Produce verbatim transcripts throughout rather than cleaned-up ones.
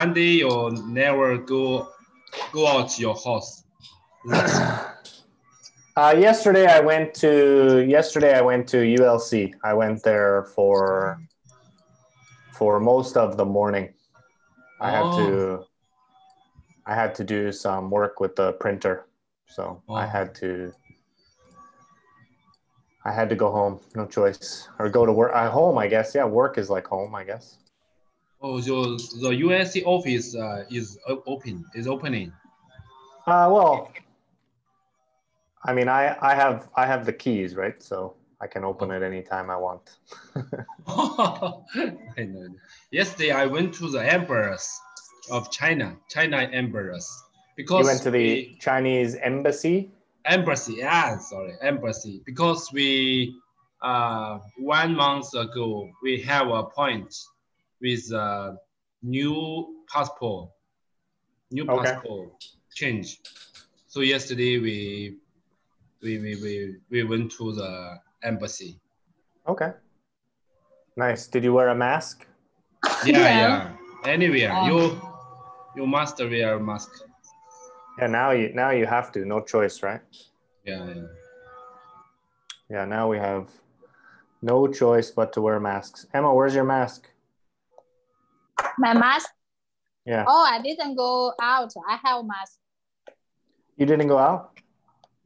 Sunday, you never go go out to your house. Uh, yesterday I went to yesterday I went to U L C. I went there for for most of the morning. I oh. had to I had to do some work with the printer, so oh. I had to I had to go home. No choice, or go to work. I home, I guess. Yeah, work is like home, I guess. Oh, so the U L C office uh, is open. Is opening. Uh, well. I mean, I, I have I have the keys, right? So I can open it anytime I want. I know. Yesterday I went to the Empress of China, China Empress. Because you went to the we, Chinese embassy? Embassy, yeah, sorry, embassy. Because we uh, one month ago we have a point with a new passport, new passport okay. change. So yesterday we. We, we, we, we went to the embassy. Okay. Nice. Did you wear a mask? Yeah, yeah. yeah. Anywhere. Um, you you must wear a mask. Yeah, now you now you have to, no choice, right? Yeah, yeah. Yeah, now we have no choice but to wear masks. Emma, where's your mask? My mask? Yeah. Oh, I didn't go out. I have a mask. You didn't go out?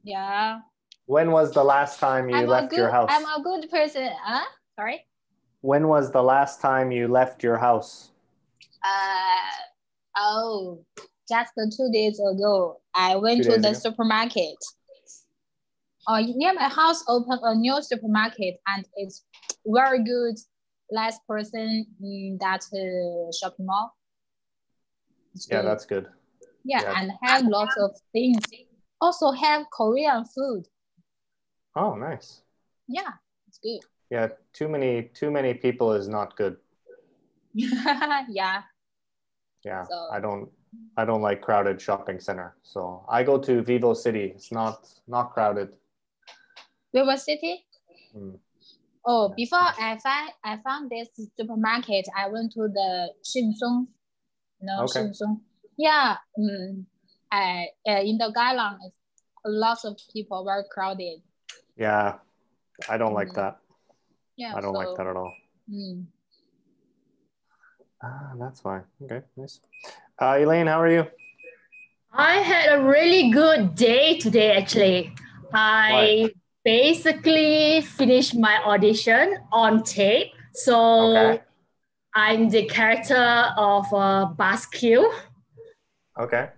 Yeah. When was the last time you I'm left good, your house? I'm a good person. Huh? Sorry? When was the last time you left your house? Uh, oh, just two days ago. I went two to the ago. supermarket. Oh, near my house opened a new supermarket and it's very good. Last person in that uh, shopping mall. It's yeah, good. that's good. Yeah, yeah, and have lots of things. Also have Korean food. Oh, nice. Yeah, it's good. Yeah, too many too many people is not good. yeah. Yeah, so. I don't I don't like crowded shopping center. So I go to Vivo City. It's not not crowded. Vivo City? Mm. Oh, yeah. Before I find I found this supermarket, I went to the Shinsung. No, okay. Shinsung. Yeah. Mm. Uh, uh, in the Geylang, lots of people were crowded. Yeah, I don't like mm. that. Yeah, I don't so, like that at all. Mm. Ah, that's fine. Okay, nice. Uh, Elaine, how are you? I had a really good day today, actually. I what? basically finished my audition on tape. So okay. I'm the character of uh, Basque. Okay.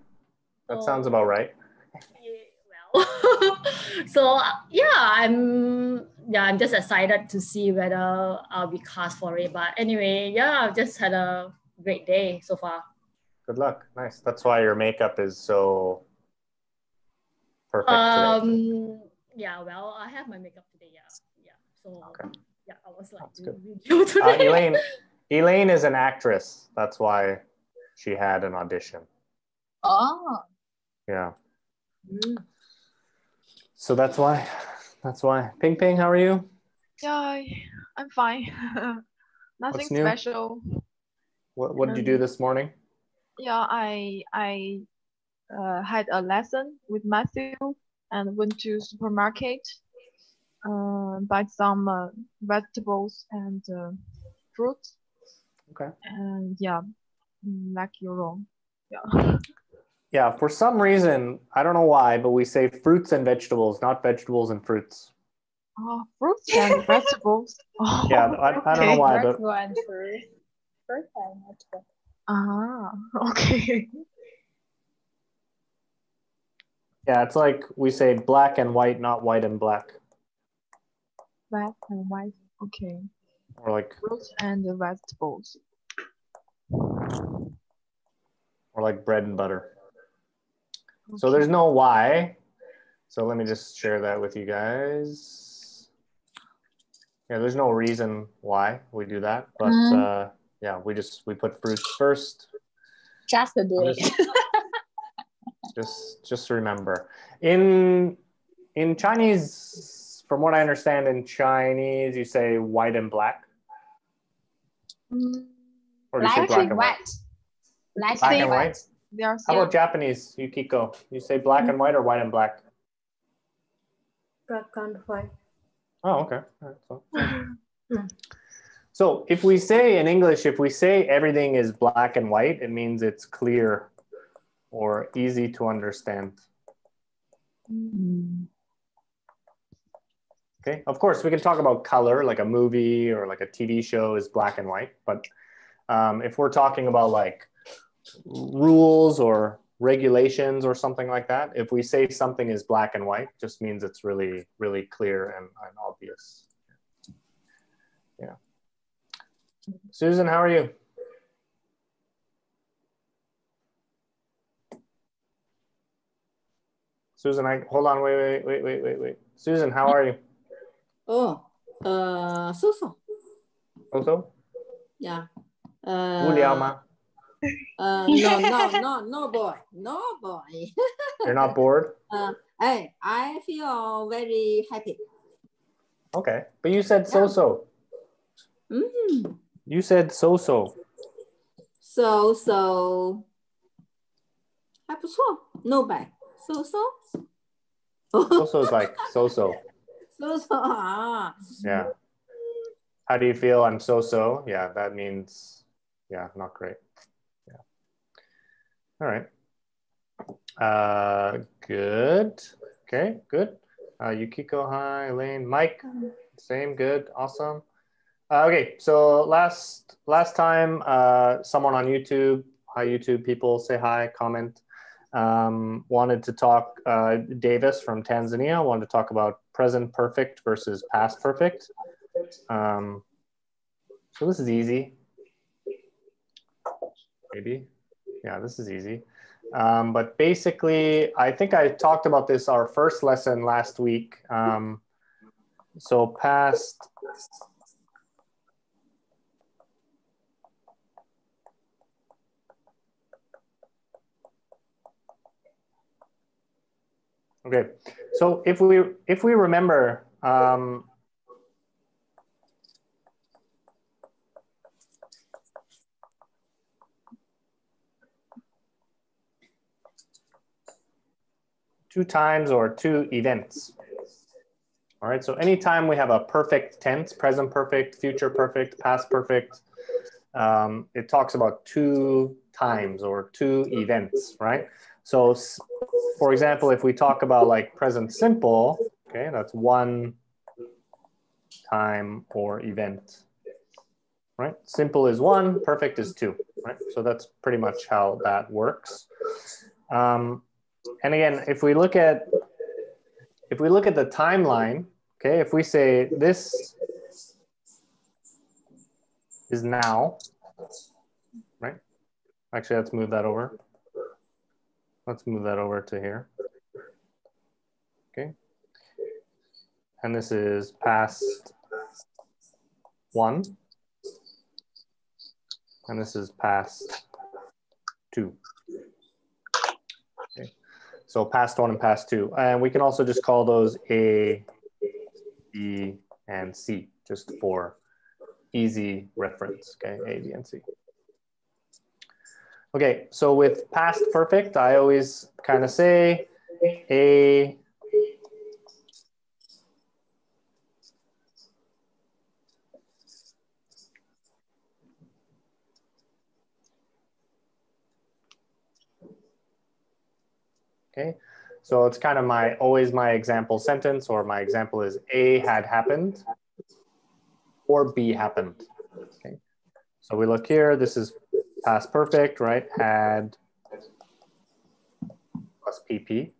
That sounds about right. Well, so yeah, I'm yeah I'm just excited to see whether I'll be cast for it. But anyway, yeah, I've just had a great day so far. Good luck. Nice. That's why your makeup is so perfect um, today. Yeah. Well, I have my makeup today. Yeah. Yeah. So okay. yeah, I was like, you today. Uh, Elaine, Elaine is an actress. That's why she had an audition. Oh. Yeah. Mm. So that's why. That's why. Ping Ping, how are you? Yeah, I'm fine. Nothing special. What What did you do this morning? Yeah, I I uh, had a lesson with Matthew and went to supermarket, uh, buy some uh, vegetables and uh, fruit. Okay. And yeah, like you're wrong. Yeah. Yeah, for some reason, I don't know why, but we say fruits and vegetables, not vegetables and fruits. Oh, fruits and vegetables. Oh, yeah, I, I don't know why, but... Ah, okay. Yeah, it's like we say black and white, not white and black. Black and white, okay. Or like... Fruits and the vegetables. Or like bread and butter. Okay. So there's no why. So let me just share that with you guys. Yeah, there's no reason why we do that, but um, uh, yeah, we just we put fruits first. Just a bit. Just, just just remember in in Chinese, from what I understand, in Chinese you say white and black. Or you black say black and white. Black black and white. There are How about Japanese, Yukiko? You say black mm-hmm. and white or white and black? Black and white. Oh, okay. All right, so, mm. so if we say in English, if we say everything is black and white, it means it's clear or easy to understand. Mm. Okay, of course, we can talk about color, like a movie or like a T V show is black and white. But um, if we're talking about like rules or regulations or something like that, if we say something is black and white, just means it's really, really clear and, and obvious. Yeah. Susan, how are you? Susan, I hold on, wait, wait, wait, wait, wait, wait. Susan, how are you? Oh, uh, so so. So so? Yeah. Uh, uh, no, no, no, no boy, no boy. You're not bored? Uh, I, I feel very happy. Okay, but you said so so. Yeah. Mm. You said so so. So so. 还不错, no bad. So so. So so is like so so. So so, ah. Yeah. How do you feel? I'm so so. Yeah, that means, yeah, not great. Yeah. All right. Uh, good. Okay, good. Uh, Yukiko, hi. Elaine, Mike, same. Good. Awesome. Uh, okay. So last last time, uh, someone on YouTube, hi YouTube people, say hi, comment. Um, wanted to talk, uh, Davis from Tanzania, wanted to talk about present perfect versus past perfect. Um, so this is easy. Maybe. Yeah, this is easy. Um, but basically, I think I talked about this our first lesson last week. Um, so past... Okay, so if we if we remember, um, two times or two events. All right, so anytime we have a perfect tense, present perfect, future perfect, past perfect, um, it talks about two times or two events, right? So, for example, if we talk about like present simple, okay, that's one time or event, right? Simple is one, perfect is two, right? So that's pretty much how that works. Um, and again, if we look at if we look at the timeline, okay, if we say this is now, right? Actually, let's move that over. Let's move that over to here. Okay. And this is past one. And this is past two. Okay. So past one and past two. And we can also just call those A, B, and C, just for easy reference. Okay, A, B, and C. Okay, so with past perfect, I always kind of say a okay, so it's kind of my always my example sentence, or my example is A had happened or B happened. Okay, so we look here, this is past perfect, right? Had plus P P.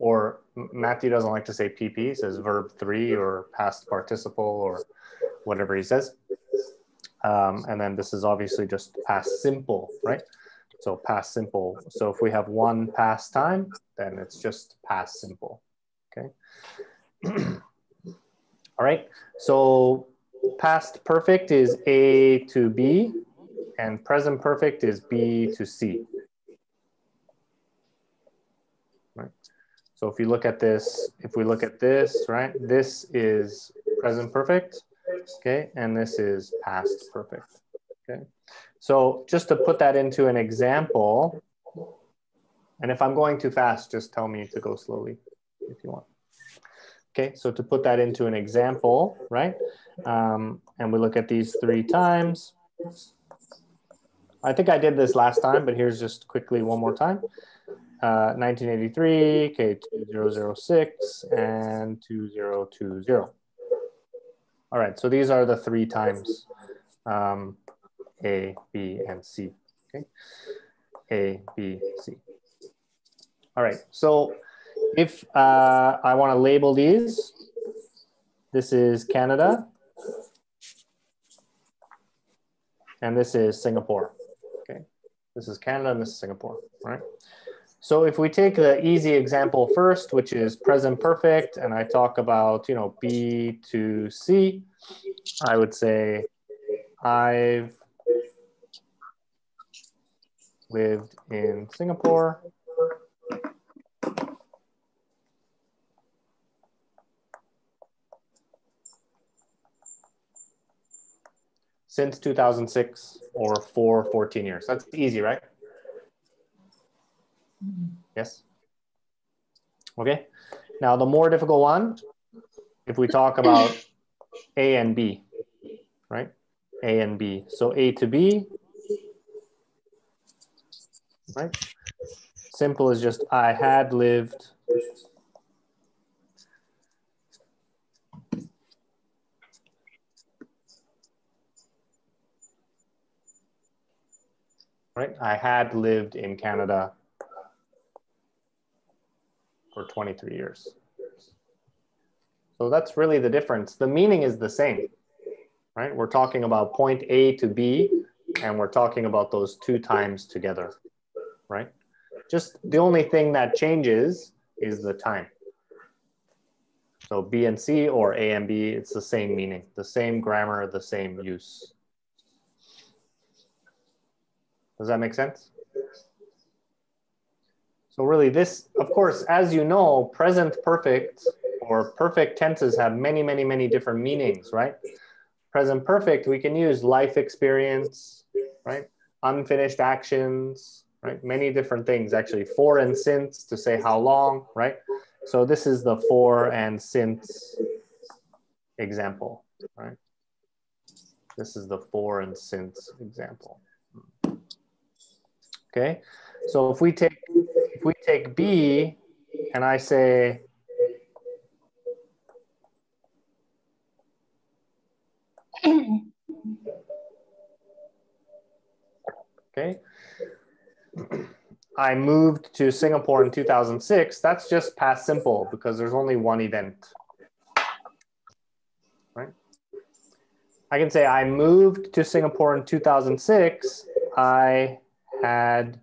Or Matthew doesn't like to say P P, he says verb three or past participle or whatever he says. Um, and then this is obviously just past simple, right? So past simple. So if we have one past time, then it's just past simple, okay? All right, so past perfect is A to B. And present perfect is B to C. Right. So if you look at this, if we look at this, right, this is present perfect, okay, and this is past perfect, okay. So just to put that into an example, and if I'm going too fast, just tell me to go slowly if you want. Okay, so to put that into an example, right? Um, and we look at these three times. I think I did this last time, but here's just quickly one more time. Uh, nineteen eighty-three, okay, two thousand six, and two thousand twenty. All right, so these are the three times, um, A, B, and C, okay? A, B, C. All right, so if uh, I wanna label these, this is Canada, and this is Singapore, okay? This is Canada and this is Singapore, right? So if we take the easy example first, which is present perfect, and I talk about, you know, B to C, I would say I've lived in Singapore since two thousand six or for fourteen years. That's easy, right? Yes. Okay. Now the more difficult one, if we talk about A and B, right? A and B. So A to B, right? Simple is just I had lived right? I had lived in Canada for twenty-three years. So that's really the difference. The meaning is the same, right? We're talking about point A to B, and we're talking about those two times together, right? Just the only thing that changes is the time. So B and C or A and B, it's the same meaning, the same grammar, the same use. Does that make sense? So really this, of course, as you know, present perfect or perfect tenses have many, many, many different meanings, right? Present perfect, we can use life experience, right? Unfinished actions, right? Many different things actually, for and since to say how long, right? So this is the for and since example, right? This is the for and since example, okay? So if we take if we take B and I say okay, I moved to Singapore in two thousand six, that's just past simple because there's only one event, right? I can say I moved to Singapore in two thousand six, I had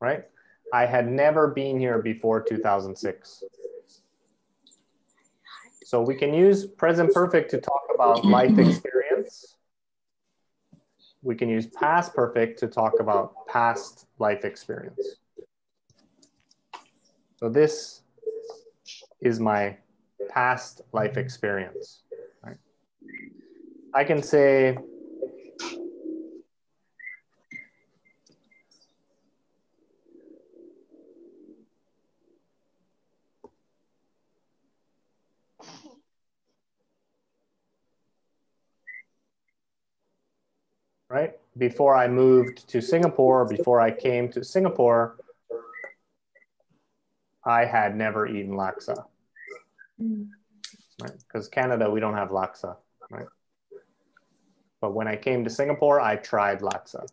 right? I had never been here before two thousand six. So we can use present perfect to talk about life experience. We can use past perfect to talk about past life experience. So this is my past life experience, right? I can say, right? Before I moved to Singapore, before I came to Singapore, I had never eaten laksa, right? Because Canada, we don't have laksa, right? But when I came to Singapore, I tried laksa.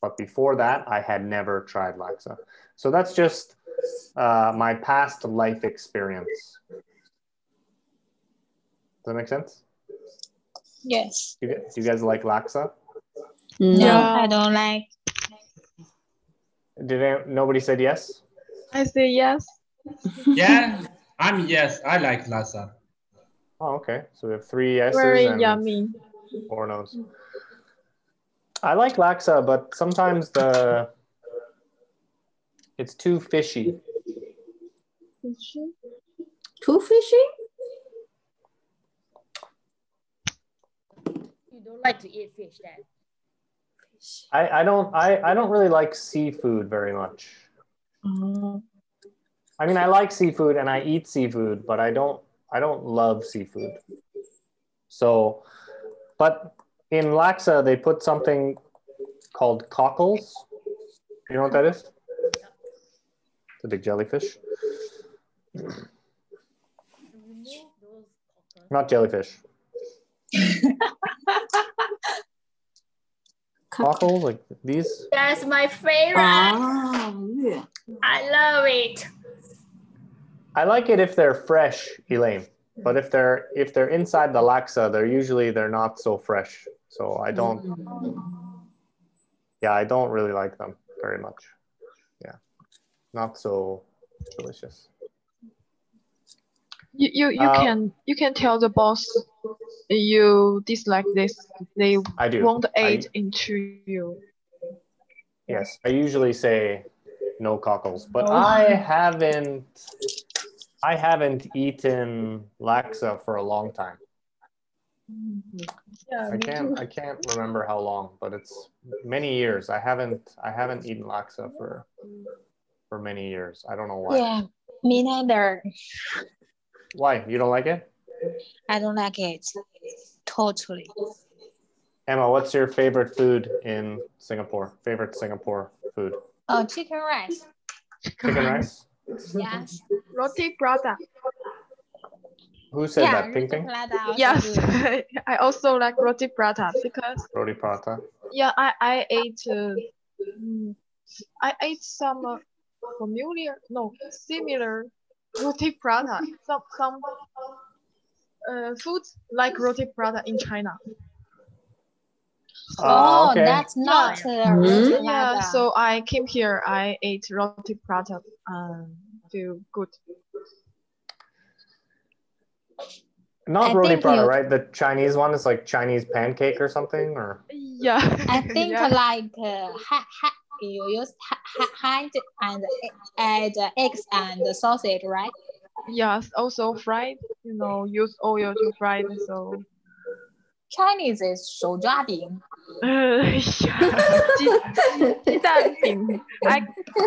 But before that, I had never tried laksa. So that's just uh, my past life experience. Does that make sense? Yes. Do you, do you guys like laksa? No, no, I don't like. Did I, nobody said yes? I say yes. Yeah, I'm yes. I like laksa. Oh, okay. So we have three yeses. Very and yummy. Four no's. I like laksa, but sometimes the It's too fishy. Fishy? Too fishy? You don't like to eat fish then? I, I don't I, I don't really like seafood very much. Mm-hmm. I mean, I like seafood and I eat seafood, but I don't I don't love seafood. So, but in laksa they put something called cockles. You know what that is? The big jellyfish. Not jellyfish. Cockles, like these. That's my favorite. Oh, yeah. I love it. I like it if they're fresh, Elaine. But if they're if they're inside the laksa, they're usually they're not so fresh. So I don't. Yeah, I don't really like them very much. Yeah, not so delicious. You you, you um, can you can tell the boss you dislike this. They I do. won't add I, into you. Yes, I usually say no cockles, but no. I haven't. I haven't eaten laksa for a long time. Yeah, I can't. I can't remember how long, but it's many years. I haven't. I haven't eaten laksa for for many years. I don't know why. Yeah, me neither. Why? You don't like it? I don't like it. Totally. Emma, what's your favorite food in Singapore? Favorite Singapore food? Oh, chicken rice. Chicken rice. Yes. Roti prata. Who said yeah, that? Ping Ping? Yes. I also like roti prata because roti prata. Yeah, I I ate uh, I ate some uh, familiar no similar roti prata some some uh foods like roti prata in China. Oh, oh okay. That's not yeah. Uh, mm-hmm. yeah. So I came here. I ate roti prata. Um, feel good. Not I roti prata, you... right? The Chinese one is like Chinese pancake or something, or yeah. I think yeah. like uh, ha, ha, you use hand ha, and add eggs and the sausage, right? Yes. Also fried. You know, use oil to fry. So. Chinese is shou zhua bing. I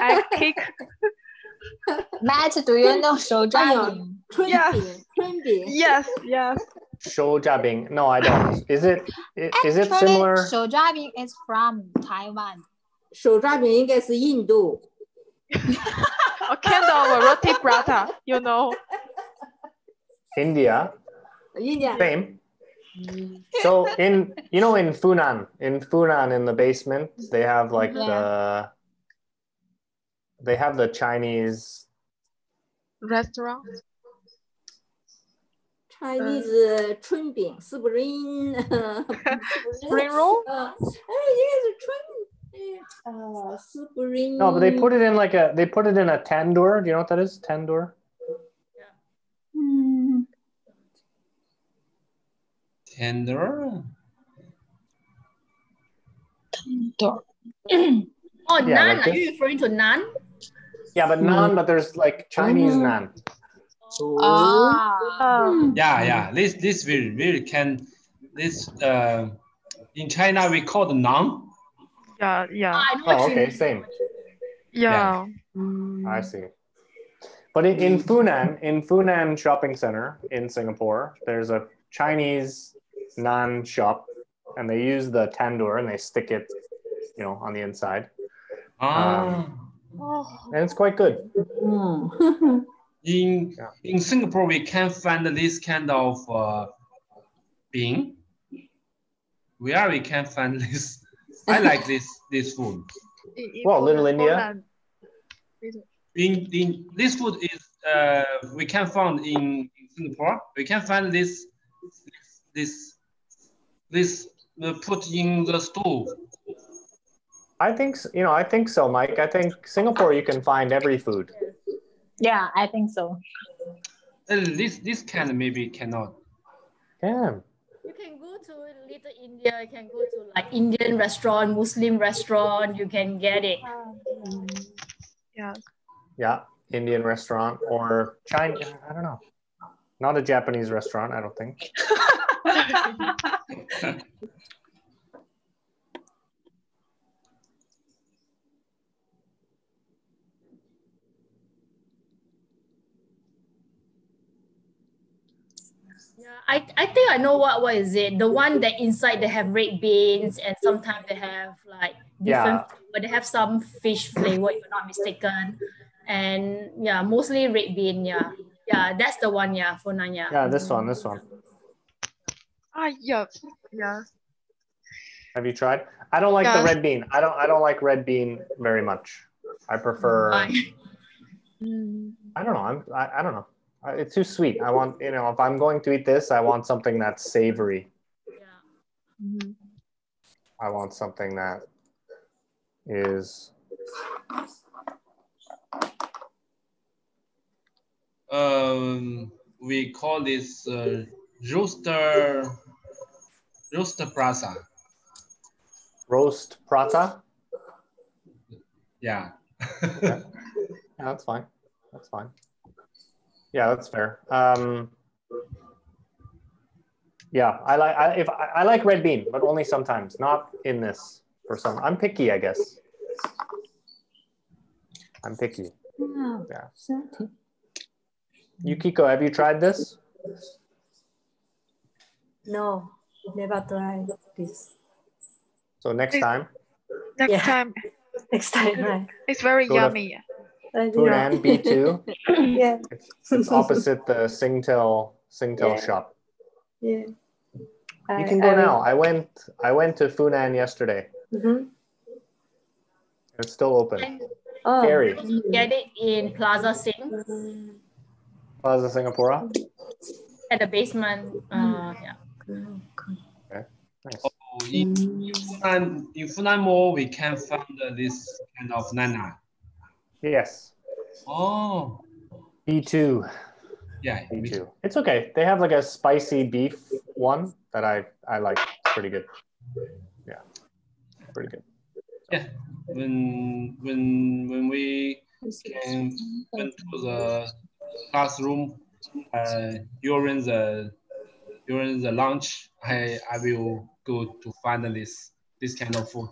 I kick. Matt, do you know shou zhua bing? Yes. Yes. Yes. Shou zhua bing. No, I don't. Is it? Is, Actually, is it similar? Shou zhua bing is from Taiwan. Shou zhua bing is Indo. Okay, no, roti prata. You know. India. India. Same. So in you know in Funan in Funan in the basement they have like yeah. the they have the Chinese restaurant Chinese uh, Chunbing spring uh, spring roll uh, yes Chun uh, spring no but they put it in like a they put it in a tandoor. Do you know what that is? Tandoor. Tandoor. Tandoor. Oh, yeah, naan. Like Are you referring to naan? Yeah, but naan, but there's like Chinese mm. naan. Oh. Oh. Yeah, yeah. This this we really can. This uh, in China we call the naan. Yeah, yeah. Oh, okay, same. Yeah. yeah. I see. But in, in Funan, in Funan Shopping Center in Singapore, there's a Chinese naan shop, and they use the tandoor and they stick it, you know, on the inside. Ah. Um, and it's quite good. Mm. in yeah. in Singapore, we can find this kind of uh, bing. Where we can find this? I like this this food. Well, Little India. In in this food is uh we can find in Singapore. We can find this. This, this uh, put in the stove. I think you know. I think so, Mike. I think Singapore, you can find every food. Yeah, I think so. Uh, this this kind maybe cannot. Yeah. You can go to Little India. You can go to like Indian restaurant, Muslim restaurant. You can get it. Yeah. Yeah, Indian restaurant or China. I don't know. Not a Japanese restaurant, I don't think. I, I think I know what what is it. The one that inside they have red beans and sometimes they have like different yeah. flavor. They have some fish flavor if I'm not mistaken. And yeah, mostly red bean, yeah. Yeah, that's the one, yeah, for nanya. Yeah, this one, this one. Ah yeah. Yeah. Have you tried? I don't like yeah. the red bean. I don't I don't like red bean very much. I prefer I don't know. I'm I, I don't know. It's too sweet. I want, you know, if I'm going to eat this, I want something that's savory. Yeah. Mm-hmm. I want something that is. Um, we call this uh, rooster, rooster prata. Roast prata? Yeah. Okay. Yeah, that's fine. That's fine. Yeah, that's fair. Um, yeah, I like I, if I, I like red bean, but only sometimes. Not in this for some. I'm picky, I guess. I'm picky. Yeah. Yukiko, have you tried this? No, never tried this. So next it's, time. Next yeah. time. Next time. Right. It's very Go yummy. To, Funan B two. Yeah. It's, it's opposite the Singtel Singtel yeah. shop. Yeah. You can go I, now. I went I went to Funan yesterday. Mm-hmm. It's still open. Oh. Scary. Get it in Plaza Sing. Plaza Singapore. At the basement. Uh, yeah. Okay. Nice. Oh, in, in Funan, in Funan Mall, we can find uh, this kind of nana. Yes. Oh. B two. Yeah, B two. It's okay. They have like a spicy beef one that I, I like. Pretty good. Yeah. Pretty good. Yeah. When when when we came, went to the classroom uh, during the during the lunch, I I will go to find this this kind of food.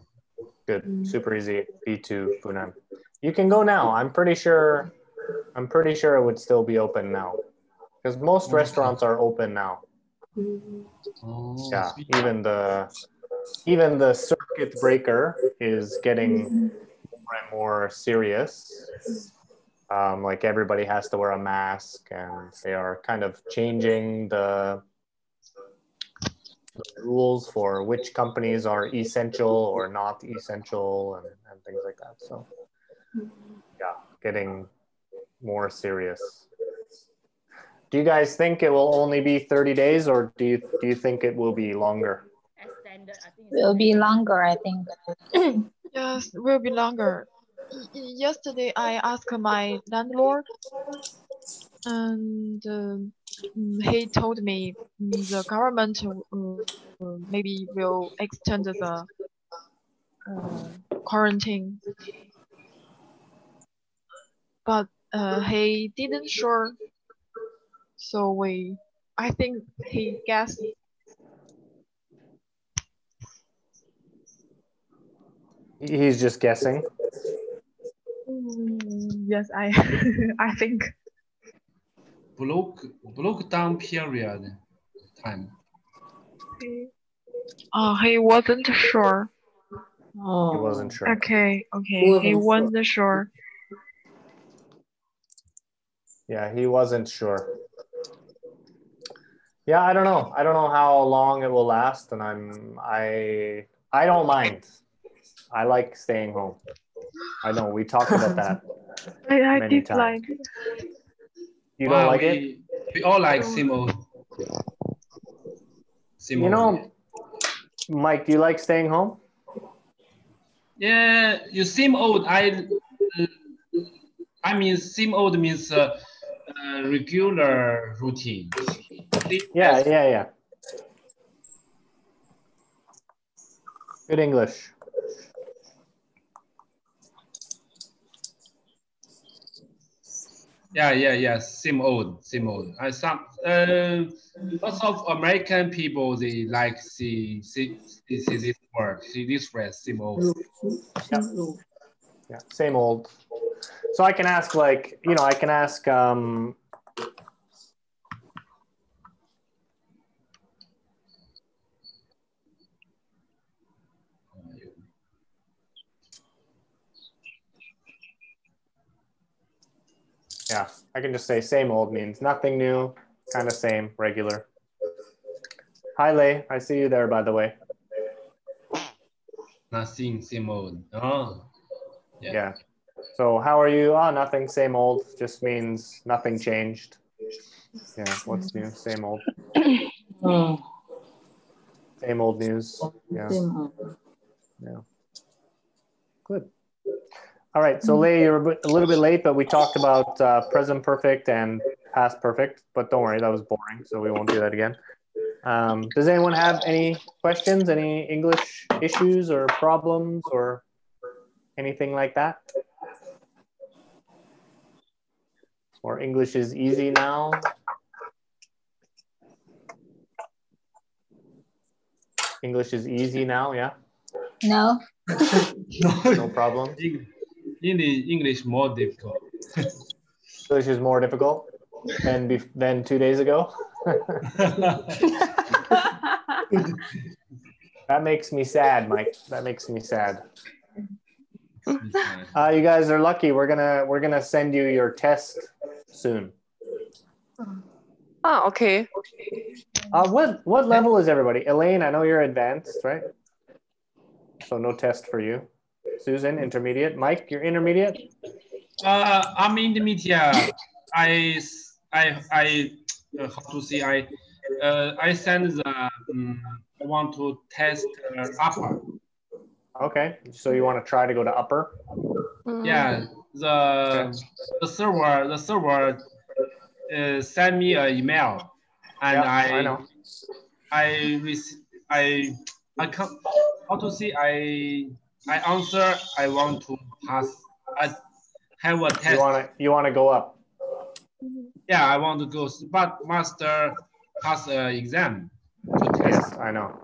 Good. Super easy. B two Funan. You can go now. I'm pretty sure I'm pretty sure it would still be open now. Because most restaurants are open now. Oh. Yeah, even the even the circuit breaker is getting more and more serious. Um, like everybody has to wear a mask and they are kind of changing the, the rules for which companies are essential or not essential and, and things like that. So yeah, getting more serious. Do you guys think it will only be thirty days or do you do you think it will be longer? Extended, I think. It'll be longer, I think. Yes, it will be longer. Yesterday I asked my landlord and uh, he told me the government uh, maybe will extend the uh, quarantine. But uh, he didn't sure, so we, I think he guessed. He's just guessing? Mm, yes, I I think. Block, block down period time. Okay. Oh, he wasn't sure. Oh. He wasn't sure. Okay, okay, he wasn't, he wasn't sure. sure. Yeah, he wasn't sure. Yeah, I don't know. I don't know how long it will last, and I'm I I don't mind. I like staying home. I know we talked about that. I, I many did times. Like. You don't wow, like we, it? We all like Simo. Simo. You know, Mike, do you like staying home? Yeah, you seem old. I I mean, seem old means. Uh, Uh, regular routine. Yeah, yeah, yeah. Good English. Yeah, yeah, yeah. Same old, same old. I some uh, lots of American people they like see see see this word, see this phrase, same old. Yeah. Yeah, same old. So I can ask, like, you know, I can ask. Um, Yeah, I can just say same old means nothing new, kind of same, regular. Hi, Lei. I see you there, by the way. Nothing, same old. Oh, yeah. Yeah. So how are you? Oh, nothing, same old. Just means nothing changed. Yeah, what's new? Same old. Oh. Same old news. Yeah. Yeah. Good. All right, so Lei, you're a little bit late, but we talked about uh, present perfect and past perfect, but don't worry, that was boring, so we won't do that again. Um, does anyone have any questions, any English issues or problems or anything like that? Or English is easy now? English is easy now, yeah? No. No problem. In the English more difficult. English is more difficult than be than two days ago. That makes me sad, Mike. That makes me sad. Uh, you guys are lucky. We're gonna we're gonna send you your test soon. Oh, okay. Uh, what what level is everybody? Elaine, I know you're advanced, right? So no test for you. Susan, intermediate. Mike, you're intermediate? Uh, I'm intermediate. I, I, I, uh, how to say, I, uh, I send the, um, I want to test uh, upper. Okay, so you want to try to go to upper? Mm-hmm. Yeah, the, okay. the server, the server uh, sent me an email and yep, I, I, know. I, I, I, come, how to say, I, I answer, I want to pass, I have a test. You want to, you want to go up? Yeah, I want to go, but master pass an exam to test. Yes, I know.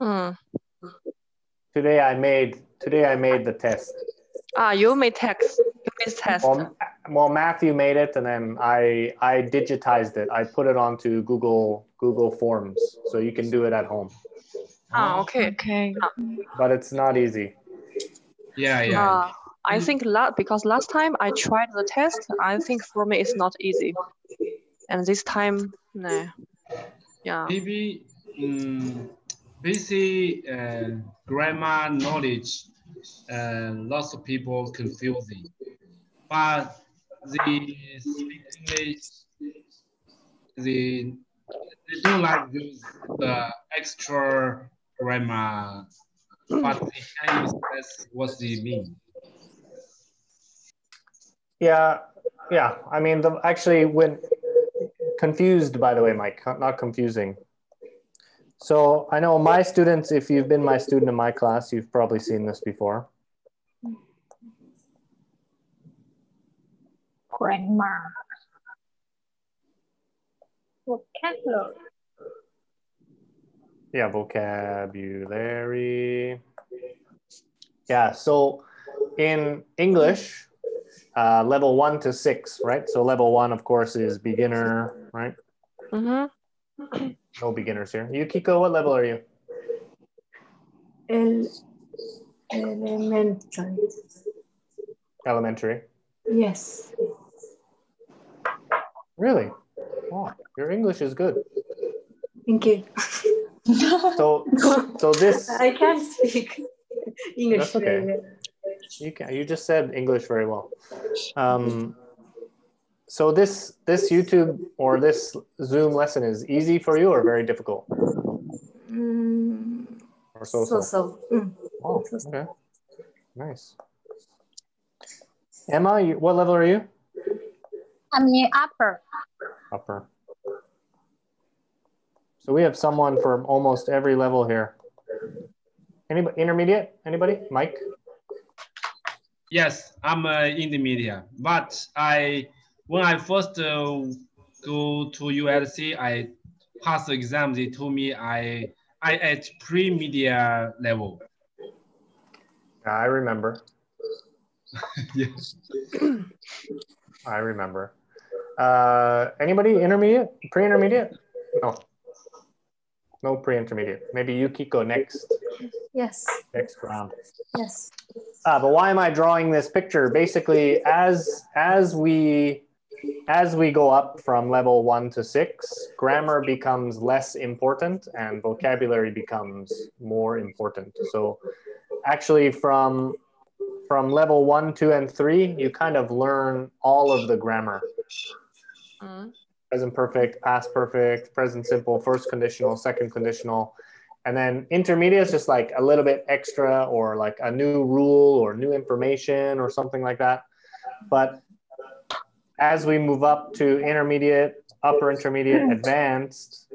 Mm. Today I made, today I made the test. Ah, you made text, you made test. Well, well, Matthew made it and then I, I digitized it. I put it onto Google, Google Forms, so you can do it at home. Ah, okay, okay. But it's not easy. Yeah, yeah. Uh, I think la because last time I tried the test, I think for me it's not easy. And this time, no. Yeah. Maybe um, basic uh, grammar knowledge, uh, lots of people confusing. But the speak English, the they don't like those uh, extra grammar, but they can express what they mean. Yeah, yeah. I mean, the, actually, when confused, by the way, Mike, not confusing. So I know my students, if you've been my student in my class, you've probably seen this before. Grammar. Vocabulary. Yeah, vocabulary. Yeah, so in English, uh, level one to six, right? So level one, of course, is beginner, right? Mm-hmm. No beginners here. Yukiko, what level are you? El elementary. Elementary? Yes. Really? Oh, your English is good. Thank you. So, so this. I can't speak English. That's okay. Very well. You can. You just said English very well. Um, so this this YouTube or this Zoom lesson is easy for you or very difficult? Mm, or so so. so, so. Mm. Oh, okay. Nice. Emma, you, what level are you? I'm in upper. Upper. So we have someone from almost every level here. Anybody intermediate? Anybody? Mike? Yes, I'm uh, intermediate, but I When I first uh, go to U L C, I passed the exam. They told me I I at pre-media level. I remember. Yes. I remember. Uh, anybody intermediate? Pre-intermediate? No. No pre-intermediate. Maybe Yukiko next. Yes. Next round. Yes. Ah, but why am I drawing this picture? Basically, as as we as we go up from level one to six, grammar becomes less important and vocabulary becomes more important. So actually from from level one, two, and three, you kind of learn all of the grammar. Mm. Present perfect, past perfect, present simple, first conditional, second conditional. And then intermediate is just like a little bit extra or like a new rule or new information or something like that. But as we move up to intermediate, upper intermediate, advanced,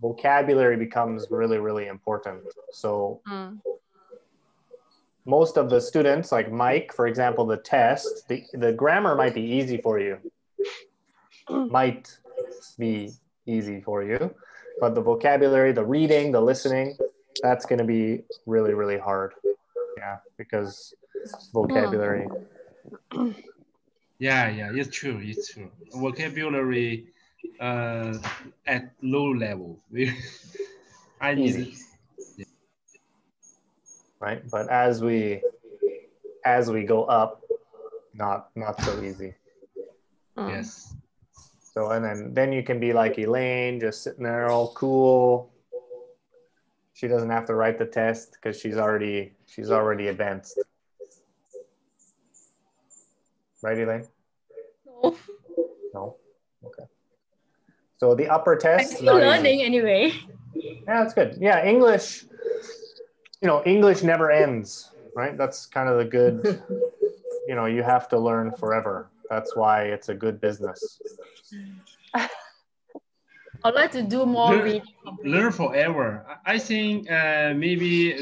vocabulary becomes really, really important. So mm. most of the students, like Mike, for example, the test, the, the grammar might be easy for you. might be easy for you, but the vocabulary, the reading, the listening, that's going to be really, really hard. Yeah, because vocabulary. Yeah, yeah, it's true, it's true. Vocabulary uh, at low level. I easy. Yeah. Right, but as we as we go up, not not so easy. Mm. Yes. So, and then, then you can be like Elaine, just sitting there all cool. She doesn't have to write the test because she's already, she's already advanced. Right, Elaine? No. No? Okay. So the upper test. I'm still learning anyway. Yeah, that's good. Yeah, English, you know, English never ends, right? That's kind of the good, you know, you have to learn forever. That's why it's a good business. I'd like to do more learn, reading. Learn forever. I think uh, maybe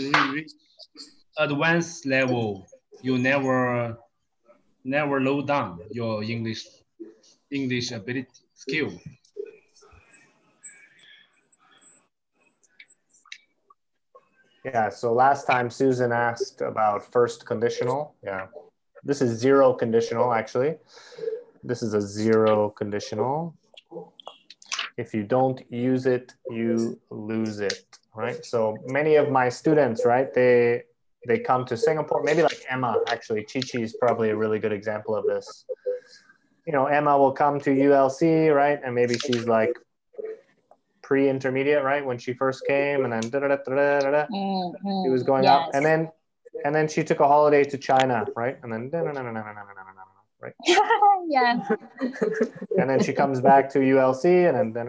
advanced level, you never, never low down your English, English ability skill. Yeah. So last time Susan asked about first conditional. Yeah. This is zero conditional, actually. This is a zero conditional. If you don't use it, you lose it, right? So many of my students, right, they they come to Singapore, maybe like Emma, actually. Chi-Chi is probably a really good example of this. You know, Emma will come to U L C, right? And maybe she's like pre-intermediate, right? When she first came and then da-da-da-da-da-da-da, mm-hmm. She was going yes. up. And then And then she took a holiday to China, right? And then, right? Yeah. And then she comes back to U L C, and then,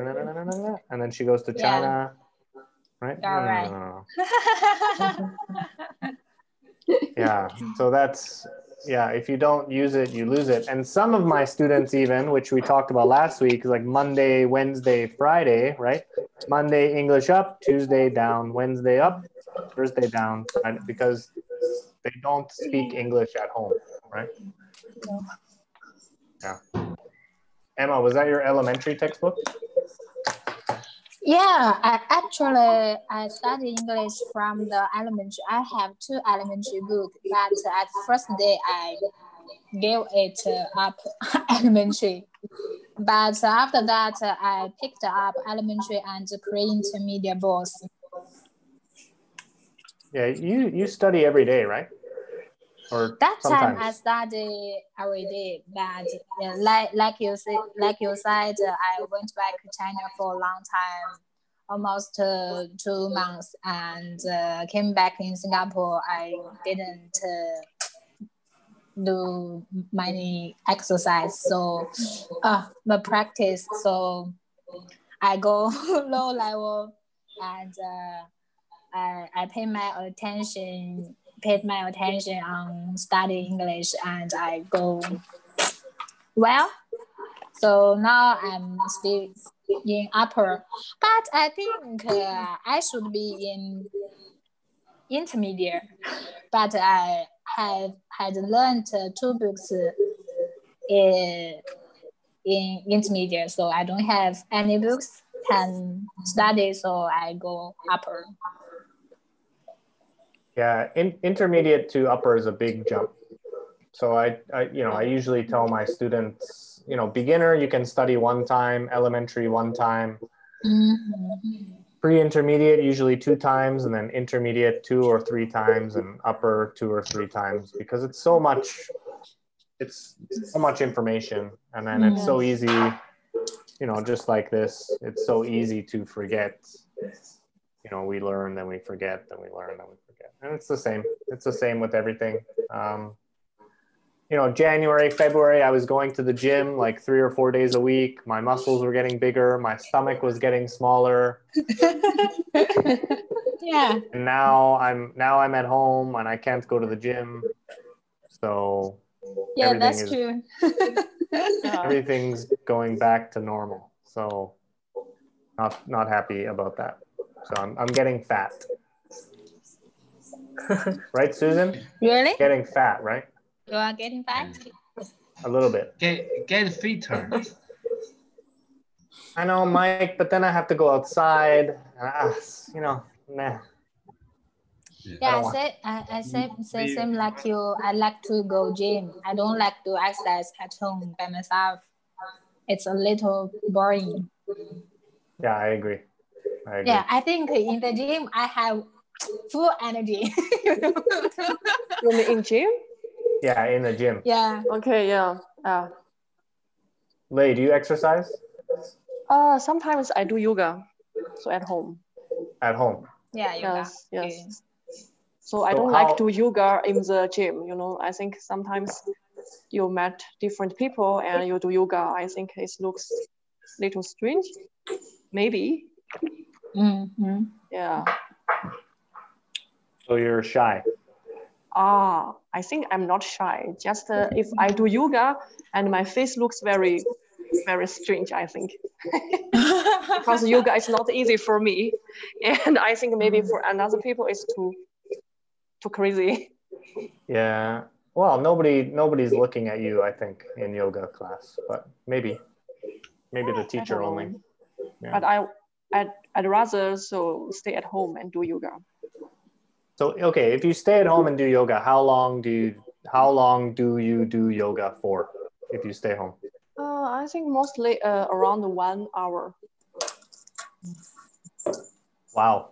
and then she goes to China, yeah. Right? All right. Yeah. So that's, yeah, if you don't use it, you lose it. And some of my students even, which we talked about last week, is like Monday, Wednesday, Friday, right? Monday, English up, Tuesday down, Wednesday up, Thursday down, right? Because they don't speak English at home, right? Yeah. Emma, was that your elementary textbook? Yeah, I actually I studied English from the elementary. I have two elementary books, but at first day I gave it up elementary. But after that, I picked up elementary and pre-intermediate both. Yeah, you, you study every day, right? Or that sometimes. Time I study every day, but uh, like like you say, like you said, uh, I went back to China for a long time, almost uh, two months, and uh, came back in Singapore. I didn't uh, do many exercise, so uh, my practice. So I go low level and. Uh, I, I pay my attention, paid my attention on studying English, and I go well. So now I'm still in upper, but I think uh, I should be in intermediate. But I have had learned two books uh, in intermediate, so I don't have any books can study, so I go upper. Yeah, in, intermediate to upper is a big jump. So I, I, you know, I usually tell my students, you know, beginner, you can study one time, elementary one time, mm-hmm. pre-intermediate usually two times, and then intermediate two or three times, and upper two or three times, because it's so much, it's so much information, and then mm-hmm. it's so easy, you know, just like this, it's so easy to forget. You know, we learn, then we forget, then we learn, then we forget. And it's the same. It's the same with everything. Um, you know, January, February, I was going to the gym like three or four days a week. My muscles were getting bigger. My stomach was getting smaller. Yeah. And now I'm, now I'm at home and I can't go to the gym. So yeah, that's is, true. Everything's going back to normal. So not, not happy about that. So I'm, I'm getting fat. Right, Susan? Really? Getting fat, right? You are getting fat? A little bit. Get, get fitter. I know, Mike, but then I have to go outside. Uh, you know, nah. Yeah, I said, I, I said, say same like you. I like to go gym. I don't like to exercise at home by myself. It's a little boring. Yeah, I agree. I agree. Yeah, I think in the gym I have full energy. You know? You mean in gym? Yeah, in the gym. Yeah. Okay. Yeah. Uh, Lei, do you exercise? Uh, sometimes I do yoga, so at home. At home. Yeah. Yoga. Yes. Yes. Okay. So, so I don't how... like to yoga in the gym. You know, I think sometimes you met different people and you do yoga. I think it looks a little strange, maybe. Mm-hmm. Yeah. So you're shy. Ah, I think I'm not shy. Just uh, if I do yoga and my face looks very, very strange, I think. Because yoga is not easy for me. And I think maybe for another people it's too, too crazy. Yeah. Well, nobody, nobody's looking at you, I think, in yoga class, but maybe, maybe the teacher only. Yeah. But I, I'd, I'd rather so stay at home and do yoga. So, okay, if you stay at home and do yoga, how long do you, how long do you do yoga for if you stay home? Uh, I think mostly uh, around one hour. Wow.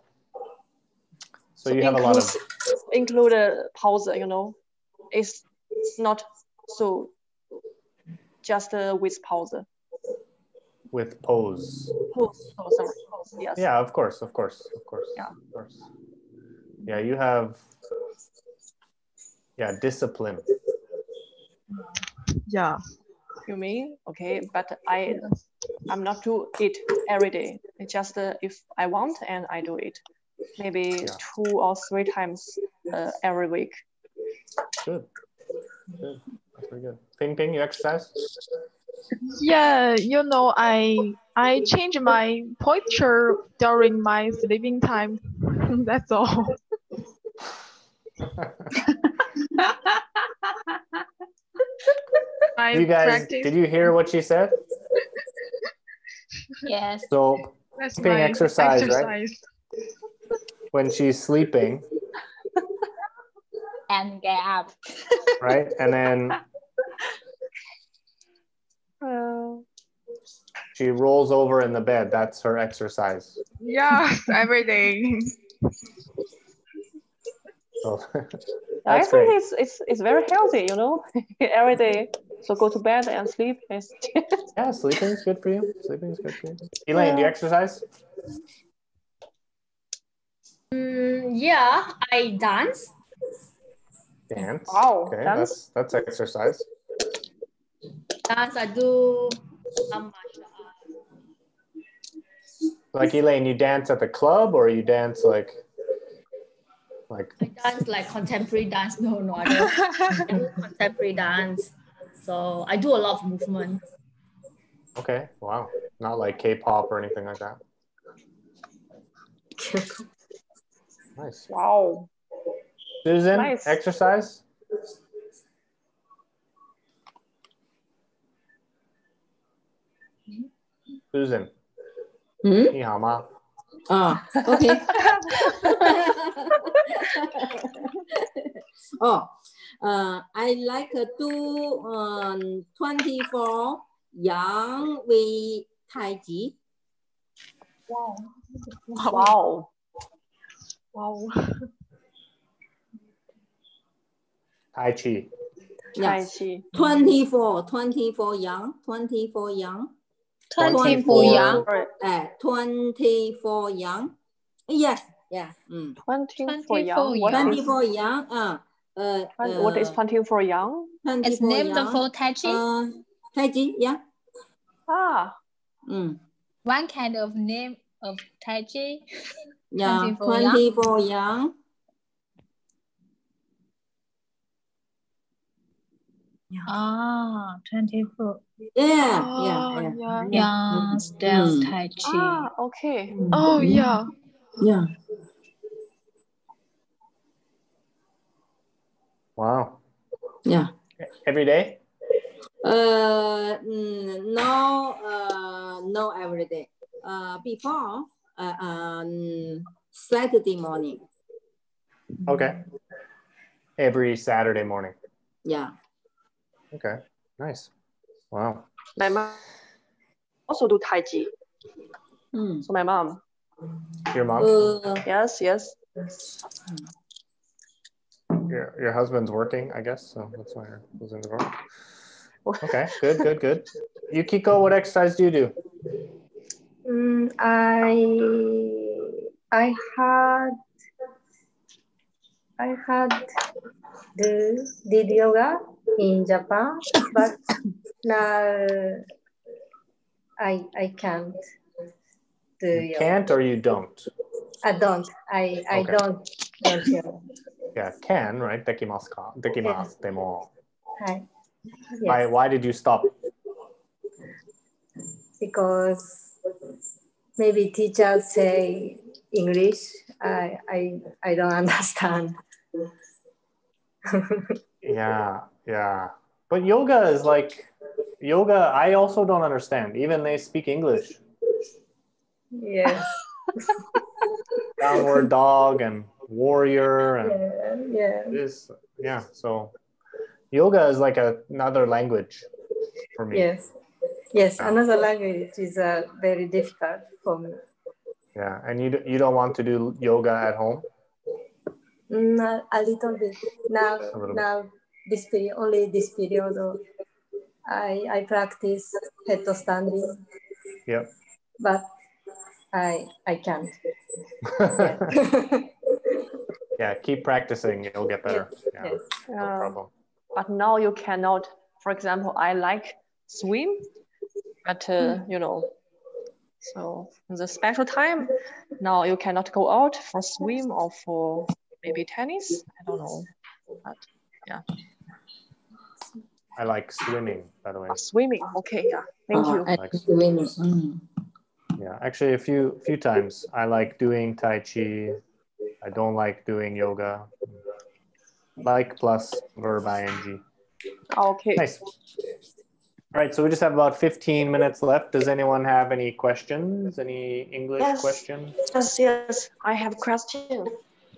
So, so you have include, a lot of... Include a pause, you know. It's, it's not so just uh, with pause. With pose. Pose, oh, sorry, pose, yes. Yeah, of course, of course, of course, yeah. of course. Yeah, you have, yeah, discipline. Yeah, you mean? Okay, but I, I'm not to it every day. It's just uh, if I want and I do it. Maybe yeah. two or three times uh, every week. Good, good, that's very good. Ping Ping, you exercise? Yeah, you know, I I change my posture during my sleeping time. That's all. I you guys, practice. Did you hear what she said? Yes. So that's sleeping exercise, exercise, right? When she's sleeping. And get up. Right, and then. Uh, she rolls over in the bed. That's her exercise. Yes, every day. So, I think great. it's it's it's very healthy, you know. Every day, so go to bed and sleep. Yeah, sleeping is good for you. Sleeping is good for you. Elaine, yeah. Do you exercise? Mm, yeah, I dance. Dance. Wow, okay, dance. That's that's exercise. Dance. I do. Um, Like Elaine, you dance at the club or you dance like, like? I dance like contemporary dance. No, no, I don't. I do contemporary dance. So I do a lot of movement. Okay, wow. Not like K-pop or anything like that. Nice. Wow. Susan, nice. Exercise? Susan, mm? 你好吗? Oh, okay. oh, uh, I like to um, twenty-four Yang with Tai Chi. Wow. Wow. Wow. Tai Chi. Yes. Tai Chi. twenty-four, twenty-four Yang, twenty-four Yang. twenty-four Yang. Uh, twenty-four Yang. Yes, yeah. Mm. twenty-four Yang. twenty-four Yang. Uh, uh, uh, what is twenty-four Yang? It's named for Tai Chi. Uh, Tai Chi, yeah. Ah. Mm. One kind of name of Tai Chi. Yeah, twenty-four Yang. Yeah. Ah, twenty-four. Yeah, oh, yeah, yeah, yeah. yeah. Yang style mm. Tai Chi. Ah, okay. Mm. Oh, yeah. Yeah. Wow. Yeah. Every day? Uh, no, uh, no, every day. Uh, before, uh, um, Saturday morning. Okay. Every Saturday morning. Yeah. Okay, nice. Wow. My mom also do Tai Chi. Mm. So my mom. Your mom? Uh, yes, yes. Your, your husband's working, I guess, so that's why I was in the room. Okay, good, good, good. Yukiko, what exercise do you do? Mm, I, I had, I had the, the yoga in Japan, but now I, I can't do you yoga. Can't or you don't? I don't. I, I okay. don't. don't yoga. Yeah, can, right? Dekimasu ka. Dekimasu demo. Hi. Yes. Why, why did you stop? Because maybe teachers say English. I, I, I don't understand. yeah, yeah. But yoga is like, yoga, I also don't understand. Even they speak English. Yes. Downward dog and warrior. And yeah, yeah. This, yeah, so. Yoga is like a, another language for me. Yes, yes, yeah. Another language is uh, very difficult for me. Yeah, and you, you don't want to do yoga at home? No, a little bit. Now, little now bit. This period, only this period, I, I practice headstanding. Yeah. But I, I can't. Yeah. yeah, keep practicing, it'll get better. Yes. Yeah, yes. No um, problem. But now you cannot, for example, I like swim, but, uh, mm. you know, so in the special time, now you cannot go out for swim or for maybe tennis. I don't know, but yeah. I like swimming, by the way. Oh, swimming, okay, yeah, thank oh, you. I like swimming. Mm. Yeah, actually a few, few times. I like doing Tai Chi. I don't like doing yoga. Like plus verb ing. Okay. Nice. All right, so we just have about fifteen minutes left. Does anyone have any questions? Any English yes. questions? Yes, yes, I have a question.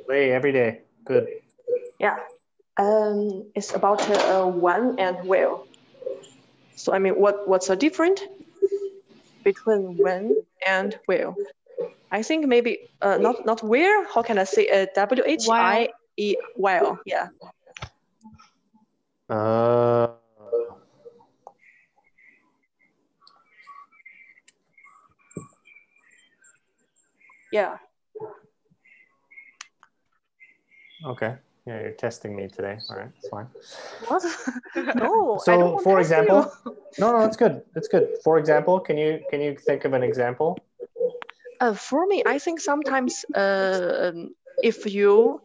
Lei, every day. Good. Yeah. Um, it's about uh, when and where. So, I mean, what, what's the difference between when and where? I think maybe uh, not, not where. How can I say uh, W H I? Well, yeah. Uh, yeah. Okay. Yeah, you're testing me today. All right, it's fine. What? No. So, I don't for example, no, no, it's good. It's good. For example, can you can you think of an example? Uh, for me, I think sometimes uh, if you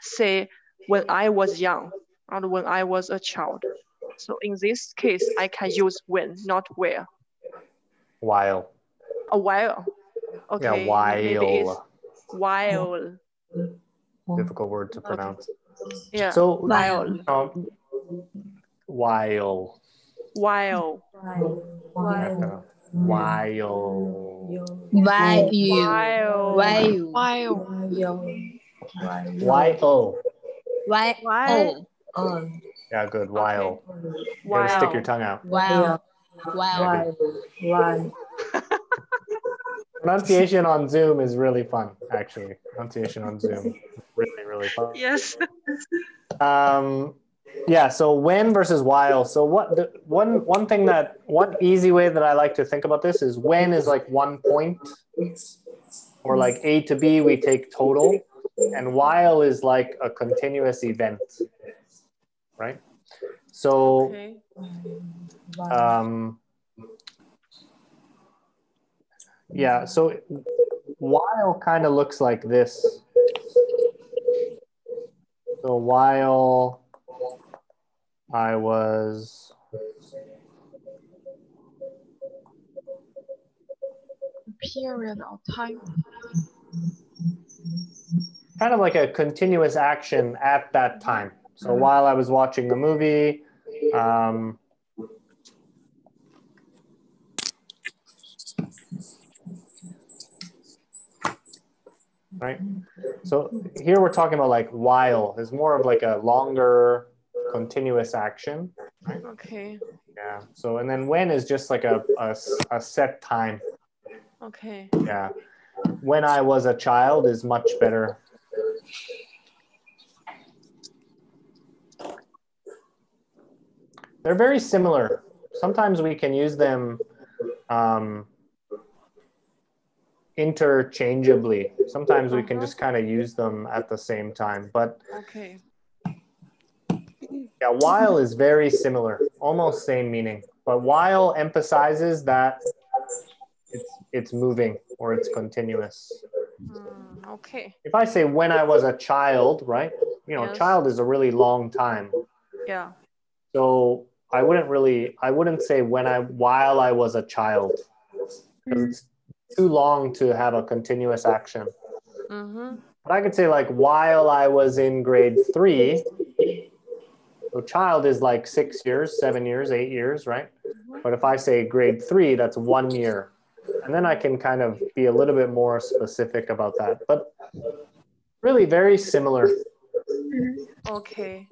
say when I was young and when I was a child. So in this case, I can use when, not where. While. A while. Okay. Yeah, while. While. Difficult word to pronounce. Okay. Yeah. So while. Um, while. While. While. While. While. While. While. While. While. While. While. Yeah, good. While. You gotta stick your tongue out. While. While. While. Pronunciation on Zoom is really fun, actually. Pronunciation on Zoom is really, really fun. Yes. Um, yeah, so when versus while. So what the, one one thing that, one easy way that I like to think about this is when is like one point, or like A to B, we take total. And while is like a continuous event, right? So, okay. um, yeah, so while kind of looks like this. So while I was a period of time. Kind of like a continuous action at that time. So mm-hmm. while I was watching the movie, um, right? So here we're talking about like while is more of like a longer continuous action. Right? Okay. Yeah. So, and then when is just like a, a, a set time. Okay. Yeah. When I was a child is much better. They're very similar. Sometimes we can use them um, interchangeably. Sometimes we can just kind of use them at the same time, but okay. Yeah, while is very similar, almost same meaning, but while emphasizes that it's it's moving or it's continuous. Mm, okay. If I say when I was a child, right? You know, yes. Child is a really long time. Yeah. So I wouldn't really, I wouldn't say when I while I was a child. Mm. It's too long to have a continuous action. Mm-hmm. But I could say like while I was in grade three. So child is like six years, seven years, eight years, right? Mm-hmm. But if I say grade three, that's one year. And then I can kind of be a little bit more specific about that. But really very similar. Okay.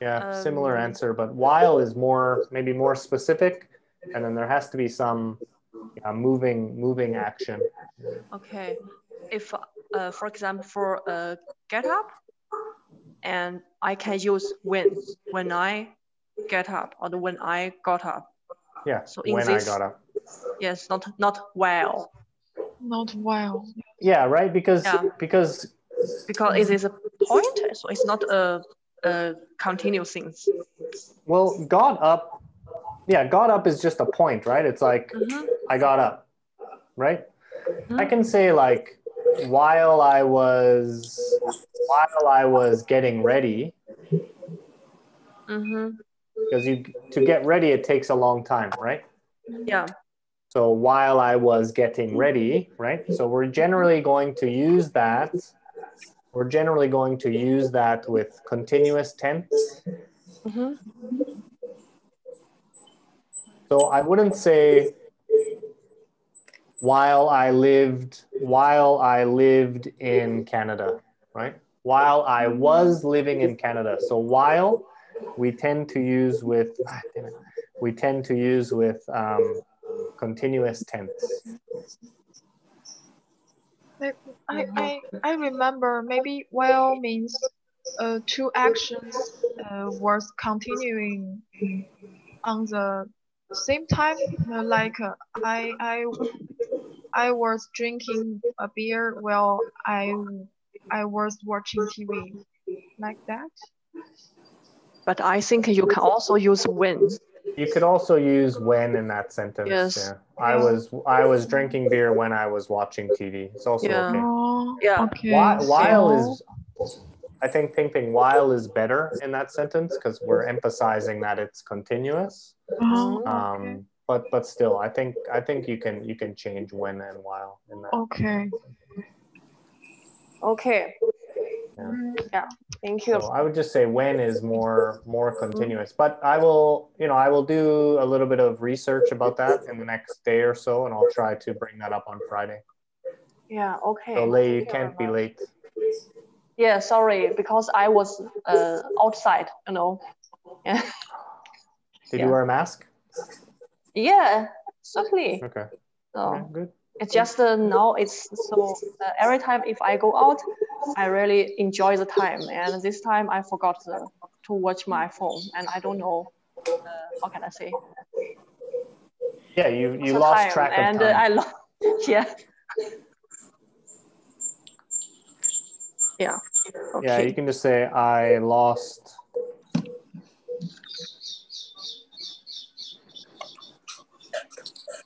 Yeah, um, similar answer. But while is more, maybe more specific. And then there has to be some uh, moving moving action. Okay. If, uh, for example, for uh, get up, and I can use when, when I get up or when I got up. Yeah, so in when this, I got up. Yes, not not while. Not while. Yeah, right, because yeah. because because it is a point, so it's not a, a continuous thing. Well, got up, yeah, got up is just a point, right? It's like mm-hmm. I got up, right? Mm-hmm. I can say like while I was while I was getting ready. Mm-hmm. Because you to get ready, it takes a long time, right? Yeah. So while I was getting ready, right? So we're generally going to use that. We're generally going to use that with continuous tense. Mm-hmm. So I wouldn't say while I lived, while I lived in Canada, right? While I was living in Canada. So while we tend to use with, we tend to use with um, continuous tense. I, I, I remember maybe while means uh, two actions uh, was continuing on the same time. Uh, like uh, I, I, I was drinking a beer while I, I was watching T V, like that. But I think you can also use when. You could also use when in that sentence. Yes. Yeah. I was I was drinking beer when I was watching T V. It's also yeah. okay. Yeah. Okay. While, while is, I think Ping Ping, while is better in that sentence because we're emphasizing that it's continuous. Oh, okay. Um, but but still, I think I think you can you can change when and while in that. Okay. Sentence. Okay. Yeah, thank you. So I would just say when is more more continuous, but I will, you know, I will do a little bit of research about that in the next day or so, and I'll try to bring that up on Friday. Yeah, okay. So Lei, you can't be late. Yeah, sorry, because I was uh, outside, you know. Yeah. Did yeah. you wear a mask? Yeah, certainly. Okay. So okay, good. It's just uh, now it's so uh, every time if I go out, I really enjoy the time. And this time I forgot uh, to watch my phone, and I don't know, uh, how can I say? Yeah, you, you the lost time. track of and, time. And uh, I lost, yeah. Yeah. Okay. Yeah, you can just say I lost.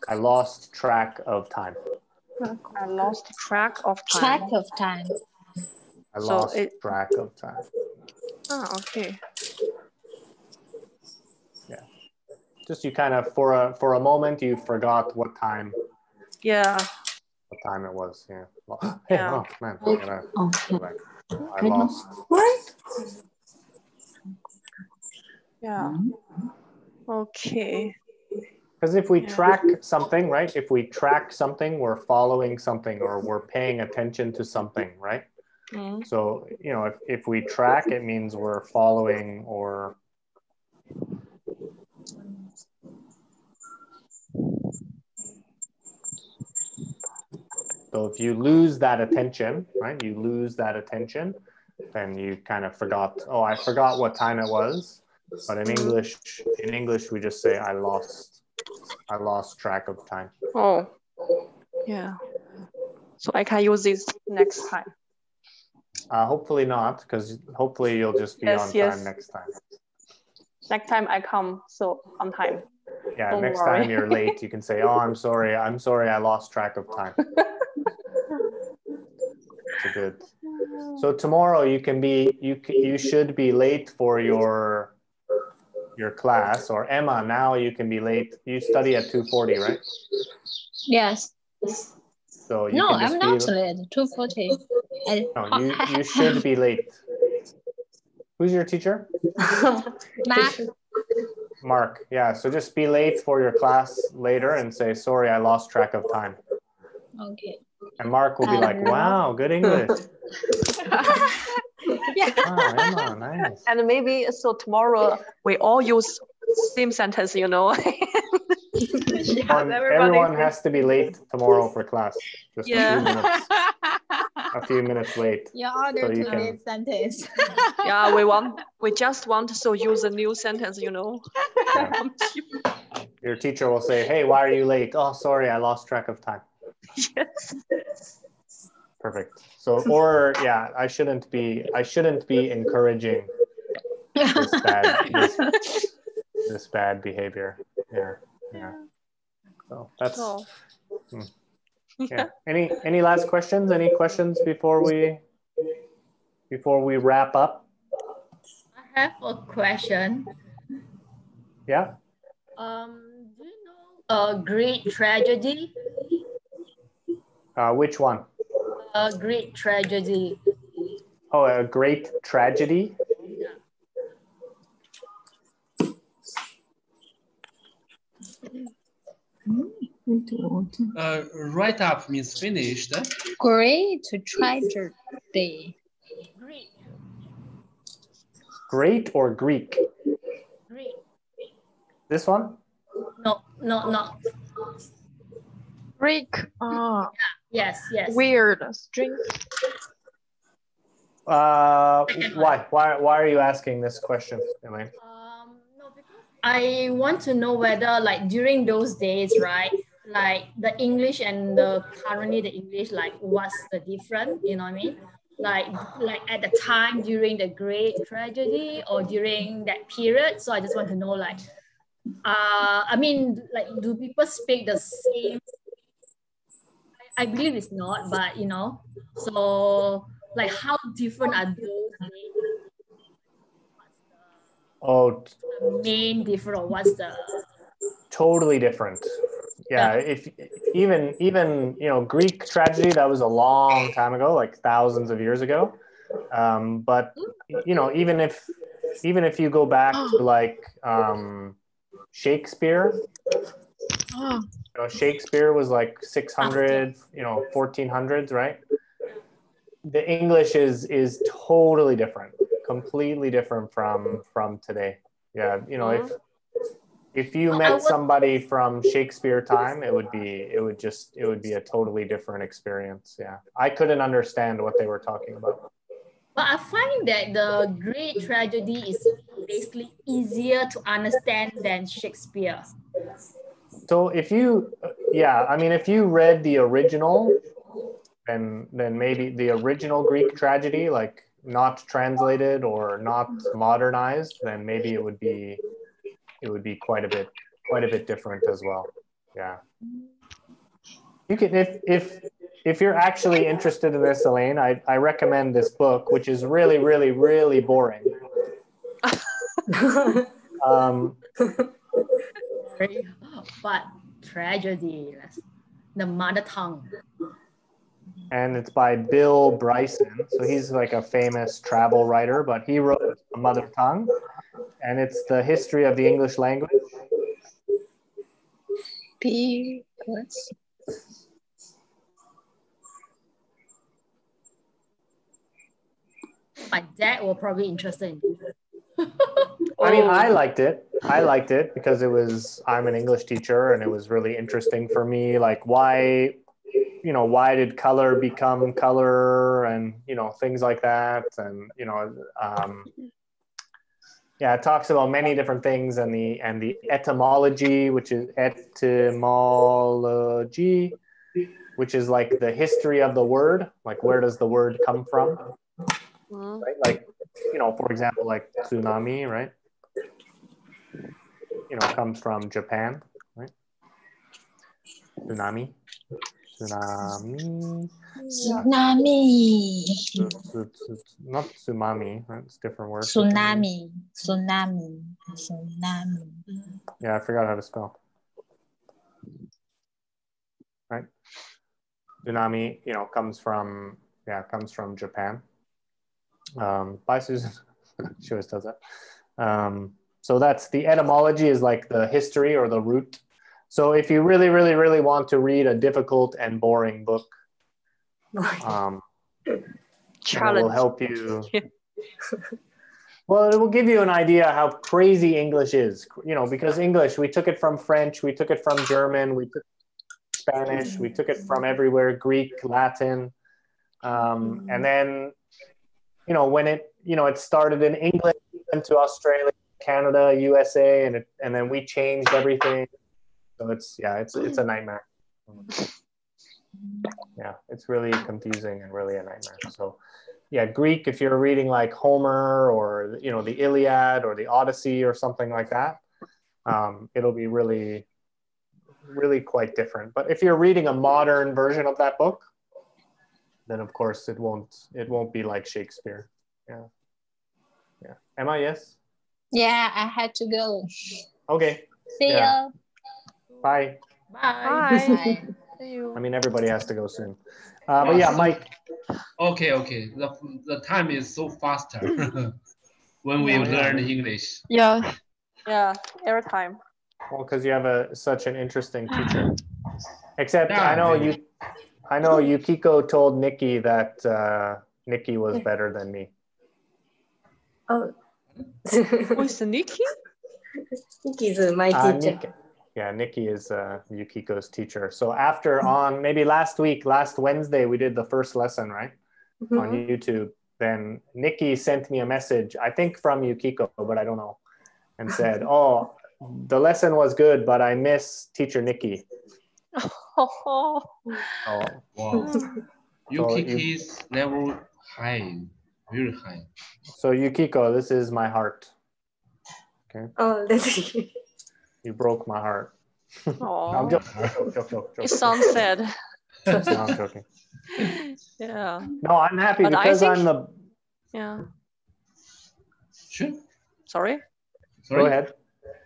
I lost track of time. I lost track of time. Track of time. I lost so it, track of time. Oh, okay. Yeah. Just you kind of for a for a moment you forgot what time. Yeah. What time it was? Yeah. Well, yeah. Hey, oh man. I, gotta, okay. I lost. What? Yeah. Okay. Because if we yeah. track something, right? If we track something, we're following something, or we're paying attention to something, right? Mm. So, you know, if, if we track, it means we're following or... So if you lose that attention, right? You lose that attention, then you kind of forgot, oh, I forgot what time it was. But in English, in English, we just say, I lost. I lost track of time. Oh, yeah. So I can use this next time. Uh, hopefully not, because hopefully you'll just be yes, on yes. time next time. Next time I come, so on time. Yeah, Don't next worry. time you're late, you can say, oh, I'm sorry. I'm sorry, I lost track of time. Good. So tomorrow you can be, you, you should be late for your... your class, or Emma, now you can be late. You study at two forty, right? Yes. So you no, can just I'm not be... late. two forty. I... No, you, you should be late. Who's your teacher? Mark. Mark, yeah. So just be late for your class later and say, sorry, I lost track of time. Okay. And Mark will be um... like, wow, good English. Yeah. Oh, Emma, nice. And maybe so tomorrow we all use same sentence, you know. yeah, everyone, everyone has to be late tomorrow for class. Just yeah. a few minutes. A few minutes late. Yeah, order so you to can... late sentence. Yeah, we want we just want to so use a new sentence, you know. Yeah. Your teacher will say, hey, why are you late? Oh, sorry, I lost track of time. Yes. Perfect. So, or yeah, I shouldn't be, I shouldn't be encouraging this bad, this, this bad behavior. Yeah, yeah. So that's, oh. hmm. yeah. Any, any last questions? Any questions before we, before we wrap up? I have a question. Yeah. Um, do you know a Greek tragedy? Uh, which one? A great tragedy. Oh, a great tragedy? Yeah. Uh, write up means finished. Great tragedy. Great. Great or Greek? Greek. This one? No, no, no. Greek. Oh. Yeah. Yes, yes. Weird string. Uh, why? Why? Why are you asking this question, Elaine? Um, no, because I want to know whether, like, during those days, right? Like the English and the currently the English, like, what's the difference? You know what I mean? Like, like at the time during the Great Tragedy or during that period. So I just want to know, like, uh, I mean, like, do people speak the same? I believe it's not, but you know, so like how different are those? Oh, the main difference, or what's the totally different? Yeah, yeah, if even even you know Greek tragedy, that was a long time ago, like thousands of years ago. Um, but you know, even if even if you go back to like um, Shakespeare, you know, Shakespeare was like six hundred, you know, fourteen hundreds, right? The English is is totally different, completely different from from today. Yeah, you know, if if you met somebody from Shakespeare time, it would be it would just it would be a totally different experience. Yeah, I couldn't understand what they were talking about. But I find that the Great Tragedy is basically easier to understand than Shakespeare. So if you, yeah, I mean, if you read the original, then then maybe the original Greek tragedy, like not translated or not modernized, then maybe it would be it would be quite a bit quite a bit different as well. Yeah. You can if if. If you're actually interested in this, Elaine, I, I recommend this book, which is really, really, really boring. um, but tragedy, The Mother Tongue. And it's by Bill Bryson. So he's like a famous travel writer, but he wrote The Mother Tongue. And it's the history of the English language. P. My dad will probably interested in it. I mean, I liked it. I liked it because it was, I'm an English teacher and it was really interesting for me. Like why, you know, why did color become color and, you know, things like that. And, you know, um, yeah, it talks about many different things and the, and the etymology, which is etymology, which is like the history of the word. Like where does the word come from? Right? Like, you know, for example, like tsunami, right? You know, comes from Japan, right? Tsunami. Tsunami. Tsunami. Not tsunami, right? It's a different word. Tsunami. Tsunami. Tsunami. Yeah, I forgot how to spell. Right? Tsunami, you know, comes from, yeah, comes from Japan. Um, by Susan, she always does that. Um, so that's the etymology is like the history or the root. So if you really, really, really want to read a difficult and boring book, um, it will help you. Well, it will give you an idea how crazy English is, you know, because English, we took it from French, we took it from German, we took it from Spanish, we took it from everywhere, Greek, Latin, um, and then you know, when it, you know, it started in England, went to Australia, Canada, U S A, and it, and then we changed everything. So it's, yeah, it's, it's a nightmare. Yeah, it's really confusing and really a nightmare. So yeah, Greek, if you're reading like Homer or, you know, the Iliad or the Odyssey or something like that, um, it'll be really, really quite different. But if you're reading a modern version of that book, then of course it won't it won't be like Shakespeare. Yeah. Yeah. Emma, yes? Yeah, I had to go. Okay. See yeah. you. Bye. Bye. Bye. Bye. See you. I mean, everybody has to go soon. Uh, but yeah, Mike. Okay, okay. The, the time is so faster when we oh, learn yeah. English. Yeah. Yeah, every time. Well, because you have a such an interesting teacher. Except yeah, I know yeah. you I know Yukiko told Nikki that uh, Nikki was better than me. Oh, who's Nikki? Nikki is my teacher. Uh, Nikki, yeah, Nikki is uh, Yukiko's teacher. So after on maybe last week, last Wednesday, we did the first lesson, right? Mm-hmm. On YouTube. Then Nikki sent me a message, I think from Yukiko, but I don't know, and said, oh, the lesson was good, but I miss teacher Nikki. Oh, wow. Yukiki's so, level high, very high. So Yukiko, this is my heart. Okay. Oh, that's you broke my heart. Oh. I'm joking. Joke, joke, joke, joke. It sounds sad. No, I'm joking. Yeah. No, I'm happy but because think... I'm the. Yeah. Sure. Sorry. Sorry. Go ahead.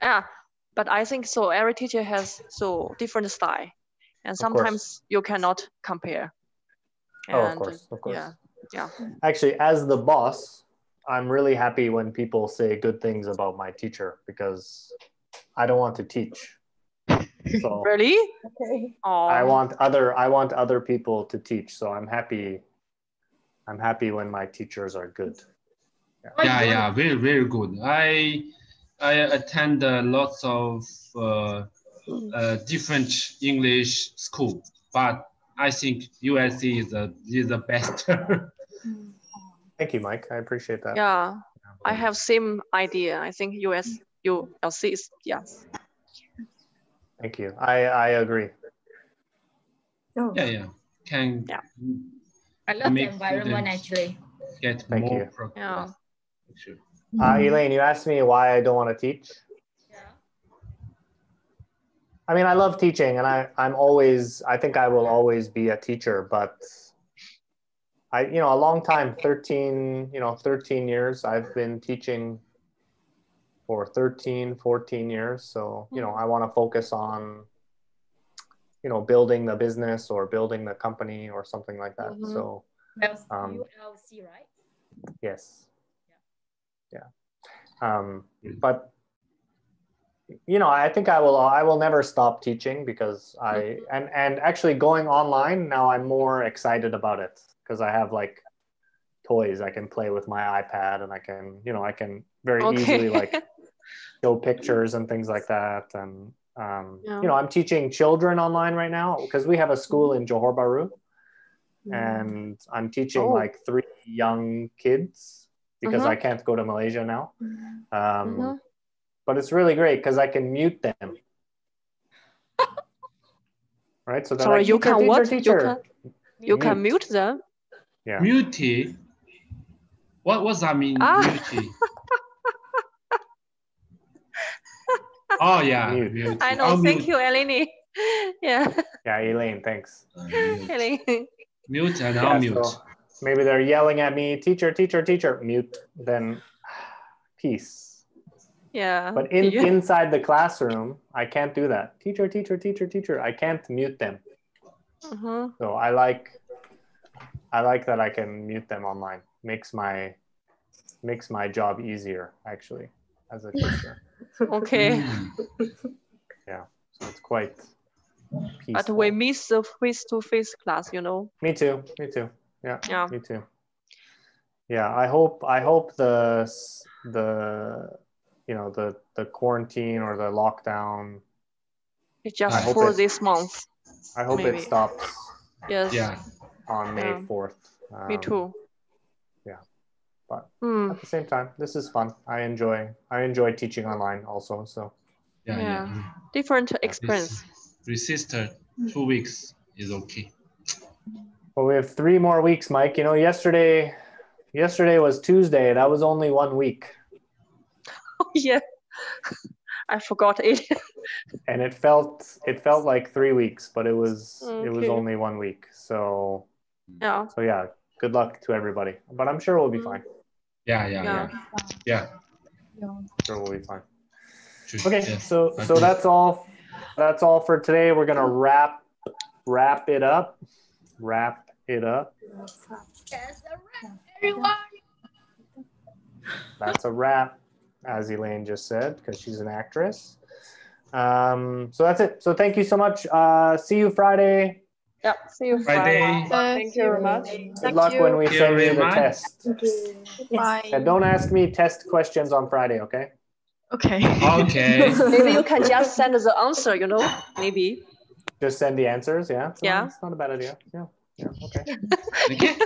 Ah, but I think so. Every teacher has so different style. And sometimes you cannot compare. And, oh, of course, of course. Yeah, Yeah. Actually, as the boss, I'm really happy when people say good things about my teacher because I don't want to teach. So really? Okay. I want other I want other people to teach. So I'm happy. I'm happy when my teachers are good. Yeah, yeah, yeah, very, very good. I I attend uh, lots of uh, uh, different English school, but I think U L C is the is the best. Thank you, Mike. I appreciate that. Yeah, I have same idea. I think U S U L C is yes. Thank you. I I agree. Oh. Yeah, yeah. Can yeah. I love the environment actually. Get Thank more you. Yeah. Sure. Uh, Elaine, you asked me why I don't want to teach. Yeah. I mean, I love teaching, and I I'm always I think I will always be a teacher, but I you know a long time thirteen you know thirteen years I've been teaching. For thirteen, fourteen years. So, you know, I want to focus on, you know, building the business or building the company or something like that. Mm-hmm. So, um, U L C, right? Yes. Yeah. yeah. Um, but, you know, I think I will, I will never stop teaching because I, mm-hmm. and, and actually going online now I'm more excited about it because I have like toys. I can play with my iPad and I can, you know, I can very okay. easily like, show pictures and things like that. And, um, yeah. you know, I'm teaching children online right now because we have a school in Johor Bahru mm. and I'm teaching oh. like three young kids because uh-huh. I can't go to Malaysia now. Um, uh-huh. But it's really great because I can mute them. Right? So Sorry, like, you, can teacher, what? Teacher. you can You mute. can mute them? Yeah. Mute? What does that mean, ah. mute? Oh yeah. Mute. I know. I'll thank mute. you, Elaine. Yeah. Yeah, Elaine. Thanks. Mute. Elaine. Mute and yeah, unmute. So maybe they're yelling at me, teacher, teacher, teacher. Mute. Then peace. Yeah. But in yeah. inside the classroom, I can't do that. Teacher, teacher, teacher, teacher. I can't mute them. Uh-huh. So I like, I like that I can mute them online. Makes my, makes my job easier actually as a teacher. Okay. Yeah, so it's quite peaceful. But we miss the face-to-face class, you know. Me too. Me too. Yeah. Yeah. Me too. Yeah. I hope. I hope the the you know the the quarantine or the lockdown. It's just for it, this month. I hope maybe. it stops. Yes. Yeah. On May fourth. Yeah. Um, me too. But mm. at the same time, this is fun. I enjoy. I enjoy teaching online also. So, yeah, yeah. yeah. different experience. Resistor, two weeks is okay. Well, we have three more weeks, Mike. You know, yesterday, yesterday was Tuesday. That was only one week. Oh yeah, I forgot it. And it felt it felt like three weeks, but it was okay. it was only one week. So yeah. So yeah. Good luck to everybody, but I'm sure we'll be fine. Yeah, yeah, yeah, yeah. yeah. Sure, we'll be fine. Okay, so so that's all. That's all for today. We're gonna wrap wrap it up. Wrap it up. That's a wrap, everyone. That's a wrap, as Elaine just said, because she's an actress. Um, so that's it. So thank you so much. Uh, see you Friday. Yep. See you Friday. Friday. Thank you very much. Good Thank luck you. when we Thank send you the much. test. Okay. Bye. And don't ask me test questions on Friday, okay? Okay. Okay. Maybe you can just send us the answer, you know? Maybe. Just send the answers, yeah? It's yeah. Not, it's not a bad idea. Yeah. Yeah. Okay. Okay.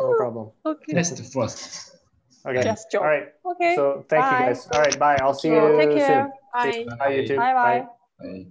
No problem. Okay. Test first. Okay. Just joke. All right. Okay. So thank bye. you guys. All right. Bye. I'll see sure. you Take care. soon. Bye. Bye. YouTube. Bye. Bye. Bye.